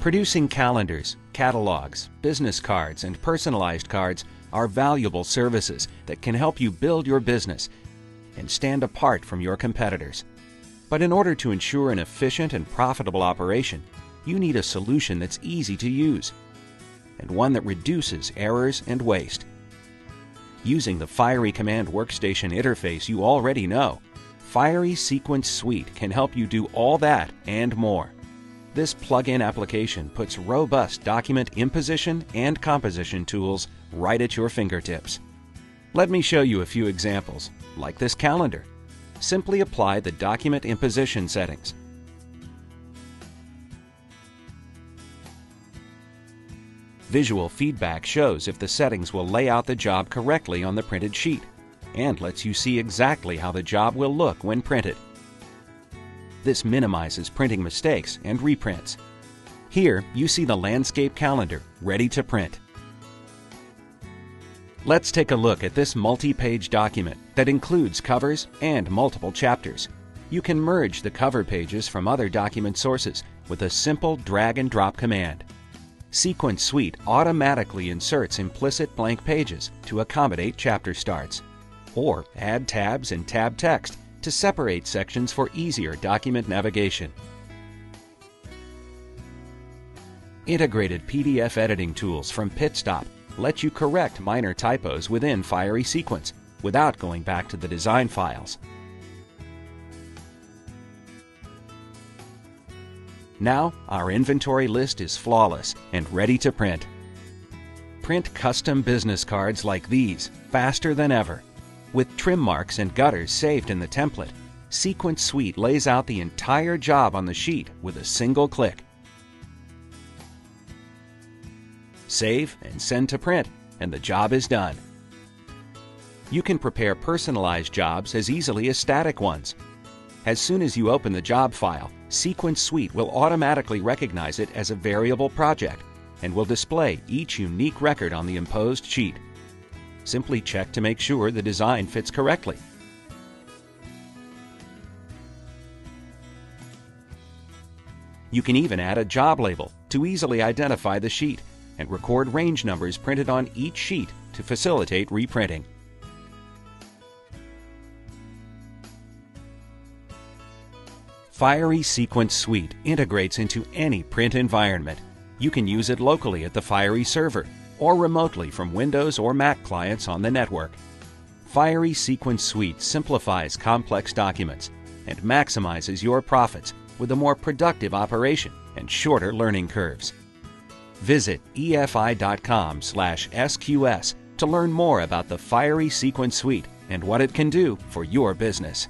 Producing calendars, catalogs, business cards, and personalized cards are valuable services that can help you build your business and stand apart from your competitors. But in order to ensure an efficient and profitable operation, you need a solution that's easy to use and one that reduces errors and waste. Using the Fiery Command Workstation interface you already know, Fiery SeeQuence Suite can help you do all that and more. This plug-in application puts robust document imposition and composition tools right at your fingertips. Let me show you a few examples, like this calendar. Simply apply the document imposition settings. Visual feedback shows if the settings will lay out the job correctly on the printed sheet and lets you see exactly how the job will look when printed. This minimizes printing mistakes and reprints. Here you see the landscape calendar ready to print. Let's take a look at this multi-page document that includes covers and multiple chapters. You can merge the cover pages from other document sources with a simple drag and drop command. SeeQuence Suite automatically inserts implicit blank pages to accommodate chapter starts, or add tabs and tab text to separate sections for easier document navigation. Integrated PDF editing tools from PitStop let you correct minor typos within Fiery SeeQuence without going back to the design files. Now, our inventory list is flawless and ready to print. Print custom business cards like these faster than ever. With trim marks and gutters saved in the template, SeeQuence Suite lays out the entire job on the sheet with a single click. Save and send to print, and the job is done. You can prepare personalized jobs as easily as static ones. As soon as you open the job file, SeeQuence Suite will automatically recognize it as a variable project and will display each unique record on the imposed sheet. Simply check to make sure the design fits correctly. You can even add a job label to easily identify the sheet and record range numbers printed on each sheet to facilitate reprinting. Fiery SeeQuence Suite integrates into any print environment. You can use it locally at the Fiery server or remotely from Windows or Mac clients on the network. Fiery SeeQuence Suite simplifies complex documents and maximizes your profits with a more productive operation and shorter learning curves. Visit EFI.com/SQS to learn more about the Fiery SeeQuence Suite and what it can do for your business.